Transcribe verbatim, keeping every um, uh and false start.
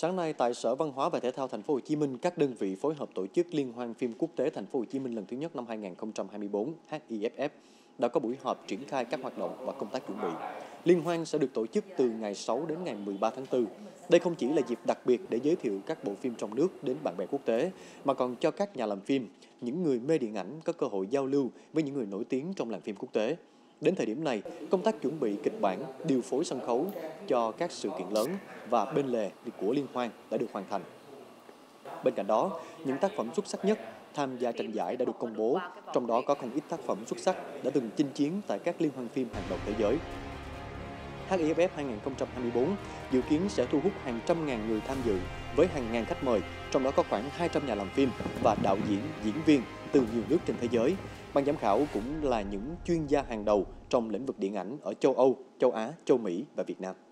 Sáng nay tại Sở Văn hóa và Thể thao Thành phố Hồ Chí Minh, các đơn vị phối hợp tổ chức Liên hoan phim quốc tế Thành phố Hồ Chí Minh lần thứ nhất năm hai nghìn không trăm hai mươi bốn (hát i ép ép) đã có buổi họp triển khai các hoạt động và công tác chuẩn bị. Liên hoan sẽ được tổ chức từ ngày sáu đến ngày mười ba tháng tư. Đây không chỉ là dịp đặc biệt để giới thiệu các bộ phim trong nước đến bạn bè quốc tế, mà còn cho các nhà làm phim, những người mê điện ảnh có cơ hội giao lưu với những người nổi tiếng trong làng phim quốc tế. Đến thời điểm này, công tác chuẩn bị kịch bản, điều phối sân khấu cho các sự kiện lớn và bên lề của Liên hoan đã được hoàn thành. Bên cạnh đó, những tác phẩm xuất sắc nhất tham gia tranh giải đã được công bố, trong đó có không ít tác phẩm xuất sắc đã từng chinh chiến tại các liên hoan phim hàng đầu thế giới. hát i ép ép hai nghìn không trăm hai mươi bốn dự kiến sẽ thu hút hàng trăm ngàn người tham dự với hàng ngàn khách mời, trong đó có khoảng hai trăm nhà làm phim và đạo diễn, diễn viên từ nhiều nước trên thế giới. Ban giám khảo cũng là những chuyên gia hàng đầu trong lĩnh vực điện ảnh ở châu Âu, châu Á, châu Mỹ và Việt Nam.